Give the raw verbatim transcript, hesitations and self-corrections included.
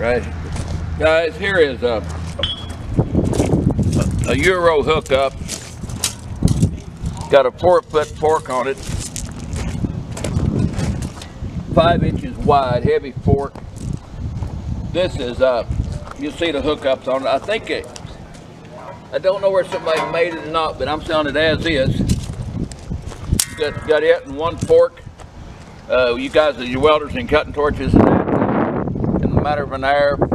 right? Guys, here is a, a Euro hookup. Got a four foot fork on it. Five inches wide, heavy fork. This is, uh, you see the hookups on it. I think it, I don't know where somebody made it or not, but I'm selling it as is. Got, got it and one fork. Uh, you guys are your welders and cutting torches and that. In the matter of an hour,